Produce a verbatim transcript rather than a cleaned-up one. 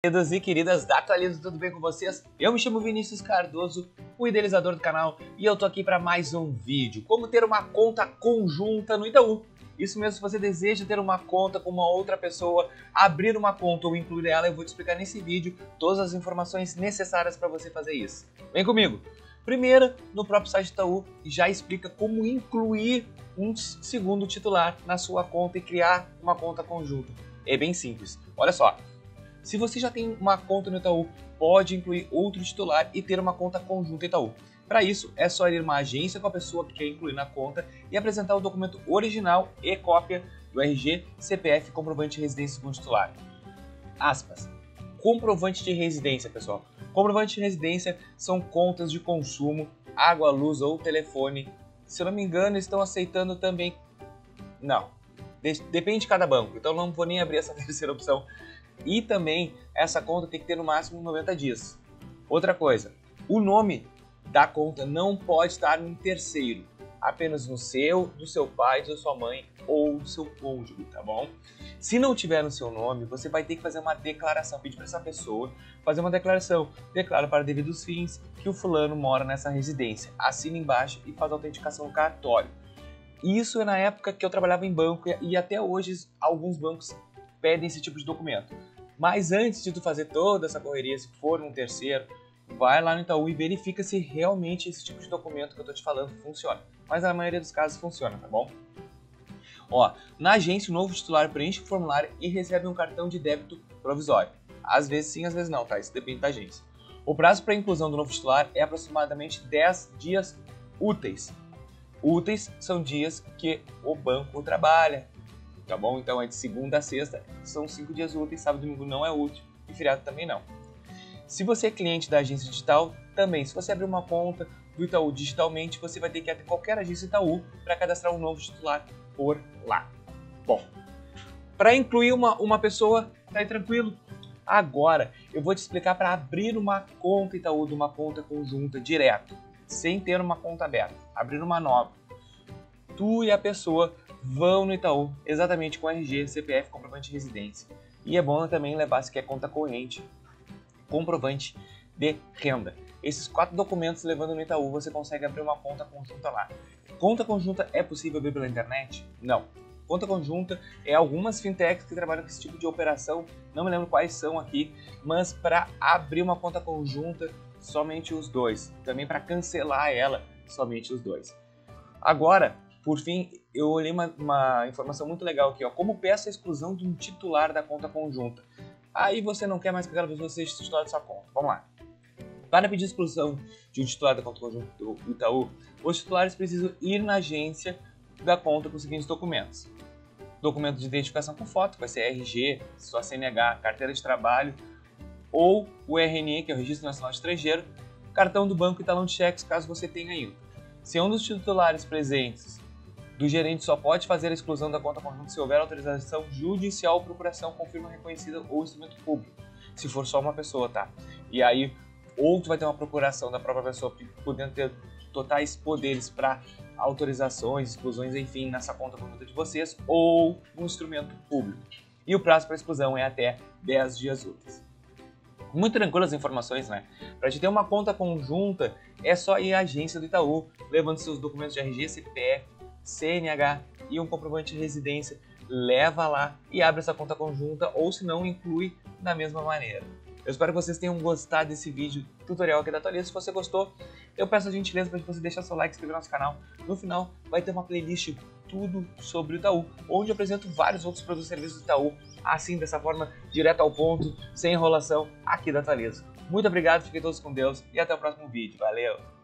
Queridos e queridas da Atualizo, tudo bem com vocês? Eu me chamo Vinícius Cardoso, o idealizador do canal, e eu tô aqui para mais um vídeo. Como ter uma conta conjunta no Itaú. Isso mesmo, se você deseja ter uma conta com uma outra pessoa, abrir uma conta ou incluir ela, eu vou te explicar nesse vídeo todas as informações necessárias para você fazer isso. Vem comigo! Primeiro, no próprio site do Itaú, já explica como incluir um segundo titular na sua conta e criar uma conta conjunta. É bem simples. Olha só. Se você já tem uma conta no Itaú, pode incluir outro titular e ter uma conta conjunta Itaú. Para isso, é só ir a uma agência com a pessoa que quer incluir na conta e apresentar o documento original e cópia do R G, C P F e comprovante de residência com o titular. Aspas. Comprovante de residência, pessoal. Comprovante de residência são contas de consumo, água, luz ou telefone. Se eu não me engano, estão aceitando também... Não. Depende de cada banco, então não vou nem abrir essa terceira opção. E também essa conta tem que ter no máximo noventa dias. Outra coisa, o nome da conta não pode estar em terceiro, apenas no seu, do seu pai, da sua mãe ou do seu cônjuge, tá bom? Se não tiver no seu nome, você vai ter que fazer uma declaração, pedir para essa pessoa fazer uma declaração. Declara para devidos fins que o fulano mora nessa residência. Assina embaixo e faz a autenticação no cartório. Isso é na época que eu trabalhava em banco e até hoje alguns bancos pedem esse tipo de documento. Mas antes de tu fazer toda essa correria, se for um terceiro, vai lá no Itaú e verifica se realmente esse tipo de documento que eu tô te falando funciona. Mas na maioria dos casos funciona, tá bom? Ó, na agência o novo titular preenche o formulário e recebe um cartão de débito provisório. Às vezes sim, às vezes não, tá? Isso depende da agência. O prazo para inclusão do novo titular é aproximadamente dez dias úteis. Úteis são dias que o banco trabalha. Tá bom? Então é de segunda a sexta, são cinco dias úteis, sábado e domingo não é útil e feriado também não. Se você é cliente da agência digital, também, se você abrir uma conta do Itaú digitalmente, você vai ter que ir até qualquer agência Itaú para cadastrar um novo titular por lá. Bom, para incluir uma, uma pessoa, tá aí tranquilo? Agora eu vou te explicar para abrir uma conta Itaú, de uma conta conjunta direto, sem ter uma conta aberta, abrir uma nova. Tu e a pessoa vão no Itaú, exatamente com R G, C P F, comprovante de residência. E é bom também levar, se quer, conta corrente, comprovante de renda. Esses quatro documentos, levando no Itaú, você consegue abrir uma conta conjunta lá. Conta conjunta é possível abrir pela internet? Não. Conta conjunta é algumas fintechs que trabalham com esse tipo de operação, não me lembro quais são aqui, mas para abrir uma conta conjunta, somente os dois. Também para cancelar ela, somente os dois. Agora, por fim, eu olhei uma, uma informação muito legal aqui, ó. Como peço a exclusão de um titular da conta conjunta. Aí você não quer mais que aquela pessoa seja titular da sua conta. Vamos lá. Para pedir exclusão de um titular da conta conjunta do Itaú, os titulares precisam ir na agência da conta com os seguintes documentos. Documento de identificação com foto, que vai ser R G, sua C N H, carteira de trabalho, ou o R N E, que é o Registro Nacional de Estrangeiro, cartão do banco e talão de cheques, caso você tenha ainda. Se um dos titulares presentes do gerente só pode fazer a exclusão da conta conjunta se houver autorização judicial ou procuração com firma reconhecida ou instrumento público. Se for só uma pessoa, tá? E aí, ou tu vai ter uma procuração da própria pessoa, podendo ter totais poderes para autorizações, exclusões, enfim, nessa conta conjunta de vocês, ou um instrumento público. E o prazo para exclusão é até dez dias úteis. Muito tranquilas as informações, né? Para te ter uma conta conjunta, é só ir à agência do Itaú, levando seus documentos de R G, C P F, C N H e um comprovante de residência, leva lá e abre essa conta conjunta, ou se não, inclui da mesma maneira. Eu espero que vocês tenham gostado desse vídeo tutorial aqui da Atualizo. Se você gostou, eu peço a gentileza para você deixar seu like, inscrever no nosso canal. No final vai ter uma playlist tudo sobre o Itaú, onde eu apresento vários outros produtos e serviços do Itaú, assim, dessa forma, direto ao ponto, sem enrolação, aqui da Atualizo. Muito obrigado, fiquem todos com Deus e até o próximo vídeo. Valeu!